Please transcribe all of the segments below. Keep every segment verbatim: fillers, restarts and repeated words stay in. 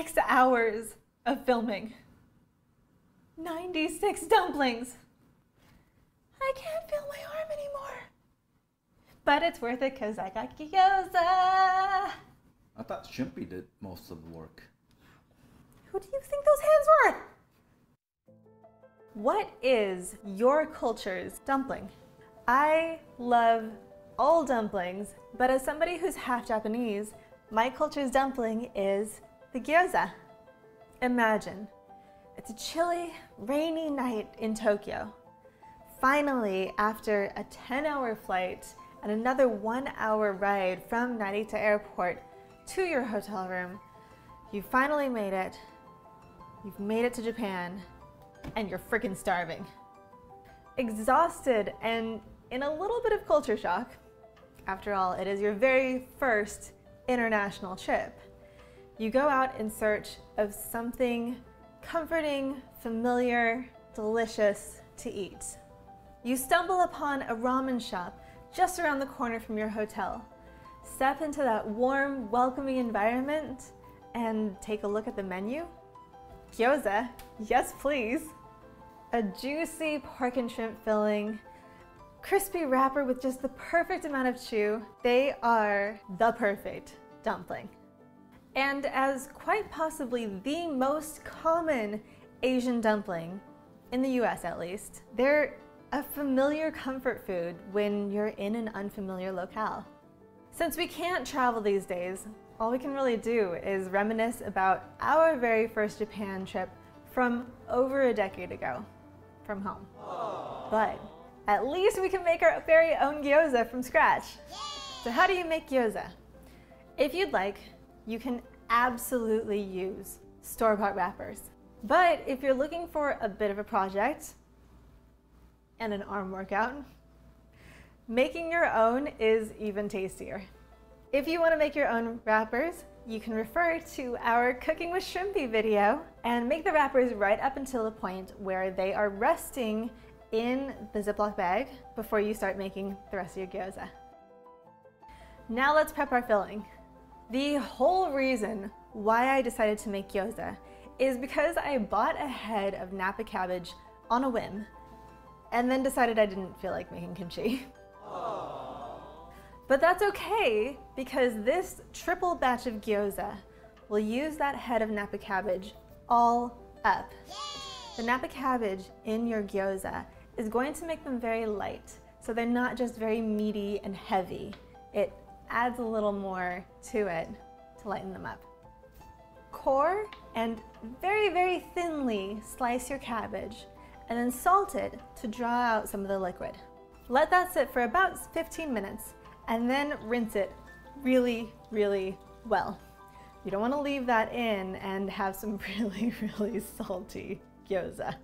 ninety-six hours of filming. ninety-six dumplings. I can't feel my arm anymore. But it's worth it because I got gyoza. I thought Shrimpy did most of the work. Who do you think those hands were? What is your culture's dumpling? I love all dumplings, but as somebody who's half Japanese, my culture's dumpling is the gyoza. Imagine, it's a chilly, rainy night in Tokyo. Finally, after a ten hour flight and another one hour ride from Narita airport to your hotel room, you finally made it. You've made it to Japan, and you're freaking starving. Exhausted and in a little bit of culture shock. After all, it is your very first international trip. You go out in search of something comforting, familiar, delicious to eat. You stumble upon a ramen shop just around the corner from your hotel. Step into that warm, welcoming environment and take a look at the menu. Gyoza, yes please. A juicy pork and shrimp filling, crispy wrapper with just the perfect amount of chew. They are the perfect dumpling. And as quite possibly the most common Asian dumpling, in the U S at least, they're a familiar comfort food when you're in an unfamiliar locale. Since we can't travel these days, all we can really do is reminisce about our very first Japan trip from over a decade ago, from home. Aww. But at least we can make our very own gyoza from scratch. Yay! So how do you make gyoza? If you'd like, you can absolutely use store-bought wrappers. But if you're looking for a bit of a project, and an arm workout, making your own is even tastier. If you want to make your own wrappers, you can refer to our Cooking with Shrimpy video and make the wrappers right up until the point where they are resting in the Ziploc bag before you start making the rest of your gyoza. Now let's prep our filling. The whole reason why I decided to make gyoza is because I bought a head of napa cabbage on a whim and then decided I didn't feel like making kimchi. Aww. But that's okay, because this triple batch of gyoza will use that head of napa cabbage all up. Yay! The napa cabbage in your gyoza is going to make them very light, so they're not just very meaty and heavy. It adds a little more to it to lighten them up. Core and very, very thinly slice your cabbage and then salt it to draw out some of the liquid. Let that sit for about fifteen minutes and then rinse it really, really well. You don't want to leave that in and have some really, really salty gyoza.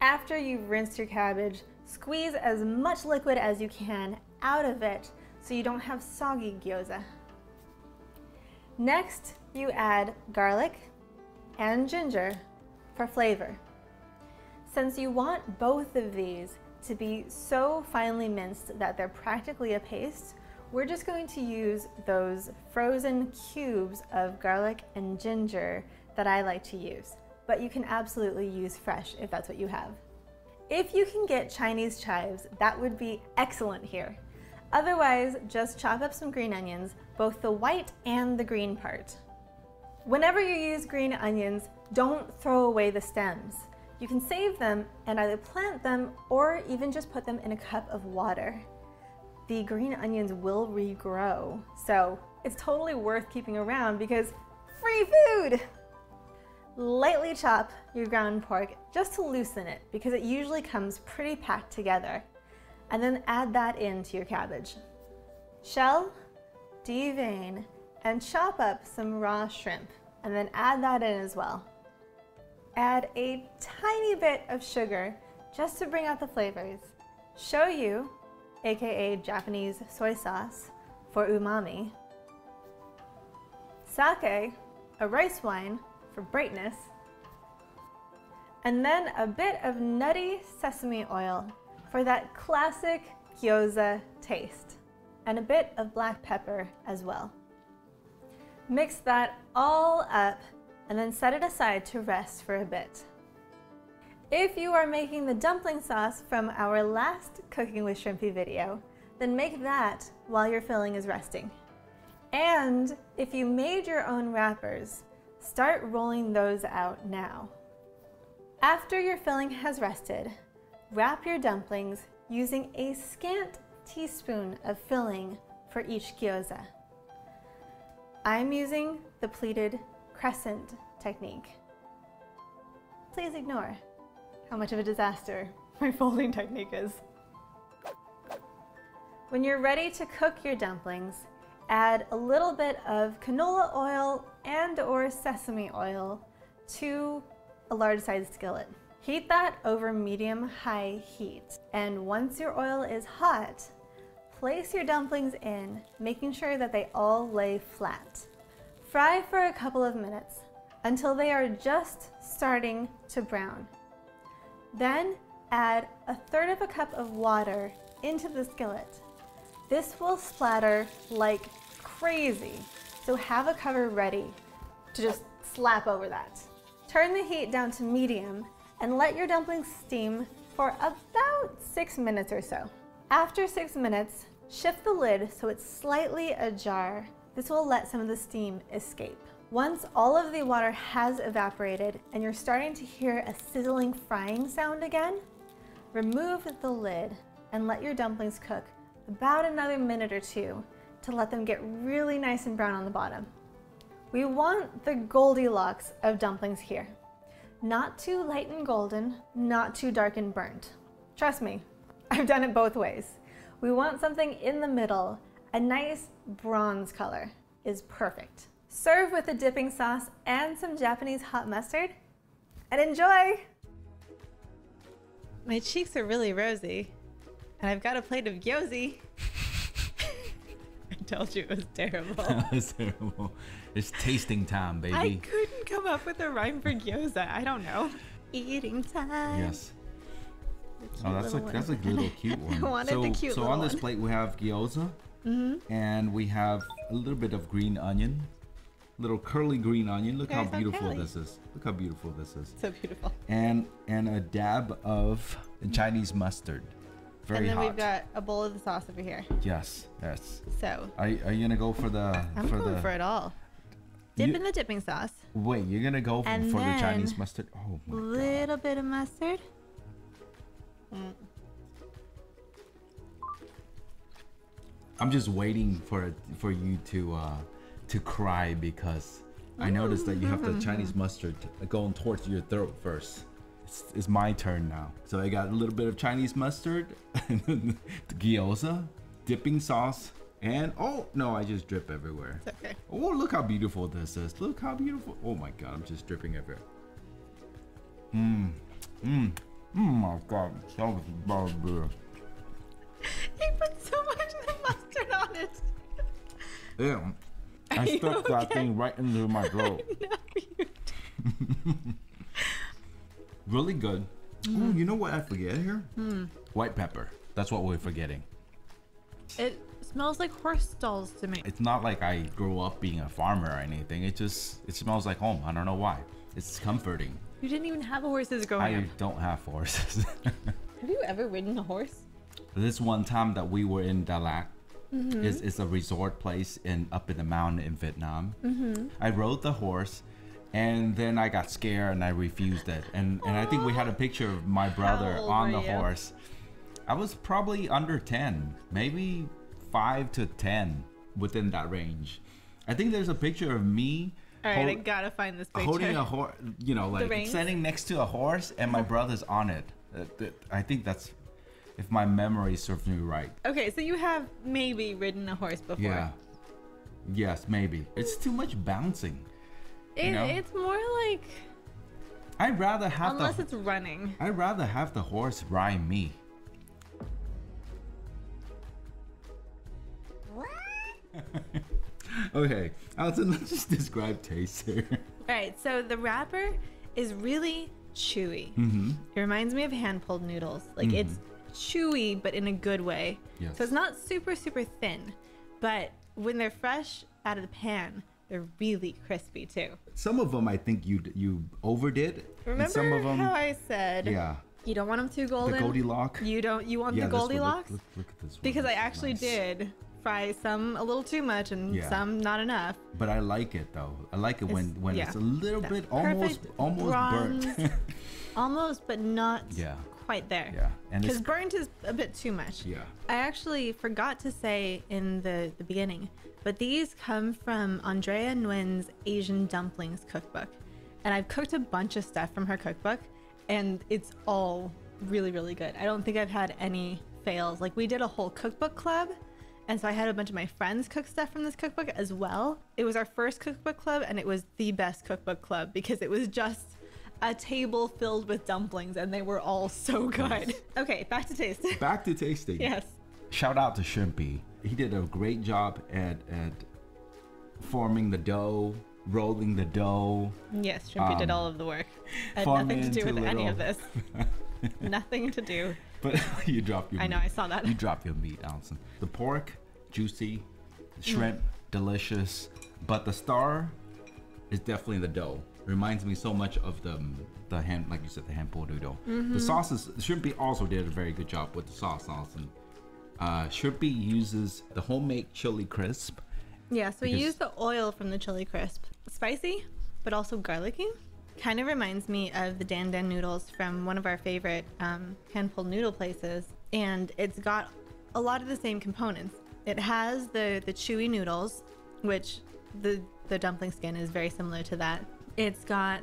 After you've rinsed your cabbage, squeeze as much liquid as you can out of it so you don't have soggy gyoza. Next, you add garlic and ginger for flavor. Since you want both of these to be so finely minced that they're practically a paste, we're just going to use those frozen cubes of garlic and ginger that I like to use. But you can absolutely use fresh if that's what you have. If you can get Chinese chives, that would be excellent here. Otherwise, just chop up some green onions, both the white and the green part. Whenever you use green onions, don't throw away the stems. You can save them and either plant them or even just put them in a cup of water. The green onions will regrow, so it's totally worth keeping around because free food! Lightly chop your ground pork just to loosen it because it usually comes pretty packed together. And then add that into your cabbage. Shell, devein, and chop up some raw shrimp and then add that in as well. Add a tiny bit of sugar just to bring out the flavors. Shoyu, aka Japanese soy sauce, for umami. Sake, a rice wine, for brightness. And then a bit of nutty sesame oil for that classic gyoza taste. And a bit of black pepper as well. Mix that all up and then set it aside to rest for a bit. If you are making the dumpling sauce from our last Cooking with Shrimpy video, then make that while your filling is resting. And if you made your own wrappers, start rolling those out now. After your filling has rested, wrap your dumplings using a scant teaspoon of filling for each gyoza. I'm using the pleated crescent technique. Please ignore how much of a disaster my folding technique is. When you're ready to cook your dumplings, add a little bit of canola oil and or sesame oil to a large sized skillet. Heat that over medium-high heat. And once your oil is hot, place your dumplings in, making sure that they all lay flat. Fry for a couple of minutes until they are just starting to brown. Then add a third of a cup of water into the skillet. This will splatter like crazy, so have a cover ready to just slap over that. Turn the heat down to medium and let your dumplings steam for about six minutes or so. After six minutes, shift the lid so it's slightly ajar. This will let some of the steam escape. Once all of the water has evaporated and you're starting to hear a sizzling frying sound again, remove the lid and let your dumplings cook about another minute or two to let them get really nice and brown on the bottom. We want the Goldilocks of dumplings here. Not too light and golden, not too dark and burnt. Trust me, I've done it both ways. We want something in the middle. A nice bronze color is perfect. Serve with a dipping sauce and some Japanese hot mustard and enjoy! My cheeks are really rosy and I've got a plate of gyoza. I told you it was terrible. That was terrible. It's tasting time, baby. I couldn't come up with a rhyme for gyoza. I don't know. Eating time. Yes. Oh, that's like that's a little cute one. I wanted so, the cute so little on this one. Plate we have gyoza, mm-hmm. and we have a little bit of green onion, little curly green onion. Look They're how so beautiful curly. This is. Look how beautiful this is. So beautiful. And and a dab of Chinese mustard. Very hot. And then hot. We've got a bowl of the sauce over here. Yes, yes. So are, are you gonna go for the? I'm for going the, for it all. Dip you, in the dipping sauce. Wait, you're gonna go for, for the Chinese mustard? Oh my little God. Little bit of mustard. Mm. I'm just waiting for for you to uh, to cry because I noticed that you have the Chinese mustard going towards your throat first. It's, it's my turn now. So I got a little bit of Chinese mustard, gyoza, dipping sauce, and oh no, I just drip everywhere. It's okay. Oh, look how beautiful this is. Look how beautiful. Oh my God, I'm just dripping everywhere. Mmm. Mmm. Oh my God, so good. He put so much mustard on it. Ew. I stuck okay? that thing right into my throat. Really good. Mm. Ooh, you know what I forget here? Mm. White pepper. That's what we're forgetting. It smells like horse stalls to me. It's not like I grew up being a farmer or anything. It just, it smells like home. I don't know why. It's comforting. You didn't even have horses growing up. I don't have horses. Have you ever ridden a horse? This one time that we were in Dalat, mm-hmm. it's, it's a resort place in up in the mountain in Vietnam. Mm-hmm. I rode the horse, and then I got scared and I refused it. And and I think we had a picture of my brother on the you? horse. I was probably under ten, maybe five to ten, within that range. I think there's a picture of me. All right, hold, I gotta find this picture. Holding a horse, you know, like standing next to a horse, and my brother's on it. I think that's, if my memory serves me right. Okay, so you have maybe ridden a horse before. Yeah. Yes, maybe. It's too much bouncing. It, you know? It's more like. I'd rather have unless the, it's running. I'd rather have the horse ride me. Okay, Alton, let's just describe taste here. Alright, so the wrapper is really chewy. Mm-hmm. It reminds me of hand-pulled noodles. Like, mm-hmm. it's chewy, but in a good way. Yes. So it's not super, super thin. But when they're fresh out of the pan, They're really crispy too. Some of them I think you you overdid. Remember and some of them, how I said? Yeah. You don't want them too golden. The Goldilocks. You don't. You want yeah, the Goldilocks? Look, look, look at this one. Because this I actually nice. did fry some a little too much and yeah. some not enough. But I like it though. I like it it's, when when yeah, it's a little bit almost almost bronze, burnt. Almost, but not. Yeah. Quite there. Yeah, and because burnt is a bit too much. Yeah. I actually forgot to say in the, the beginning, but these come from Andrea Nguyen's Asian Dumplings cookbook. And I've cooked a bunch of stuff from her cookbook, and it's all really, really good. I don't think I've had any fails. Like, we did a whole cookbook club, and so I had a bunch of my friends cook stuff from this cookbook as well. It was our first cookbook club, and it was the best cookbook club because it was just a table filled with dumplings, and they were all so good. Nice. Okay, back to tasting. Back to tasting. Yes. Shout out to Shrimpy. He did a great job at at forming the dough, rolling the dough. Yes, Shrimpy um, did all of the work. Had nothing to do with little... any of this. Nothing to do. But you dropped your I meat. know, I saw that. You dropped your meat, Allison. The pork, juicy. Shrimp, mm. delicious. But the star is definitely the dough. Reminds me so much of the the hand, like you said, the hand pulled noodle. Mm-hmm. The sauces, Shrimpy also did a very good job with the sauce, Allison. Uh, Shrimpy uses the homemade chili crisp. Yeah, so we use the oil from the chili crisp. Spicy, but also garlicky. Kind of reminds me of the dan dan noodles from one of our favorite um, hand pulled noodle places, and it's got a lot of the same components. It has the the chewy noodles, which the the dumpling skin is very similar to that. It's got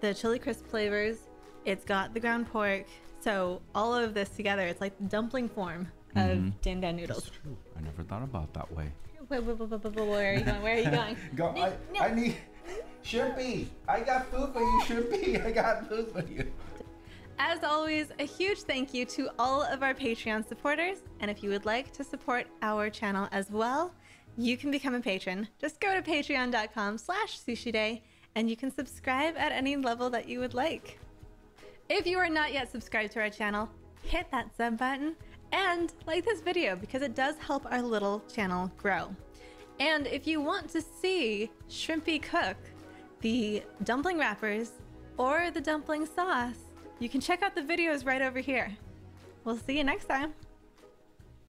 the chili crisp flavors. It's got the ground pork. So all of this together, it's like the dumpling form of mm-hmm. dan dan noodles. That's true. I never thought about it that way. Where are you going? Where are you going? Go, no, I, no. I need Shrimpy. I got food for you, Shrimpy. I got food for you. As always, a huge thank you to all of our Patreon supporters. And if you would like to support our channel as well, you can become a patron. Just go to patreon dot com slash sushiday. And you can subscribe at any level that you would like. If you are not yet subscribed to our channel, hit that sub button and like this video because it does help our little channel grow. And if you want to see Shrimpy cook the dumpling wrappers or the dumpling sauce, you can check out the videos right over here. We'll see you next time.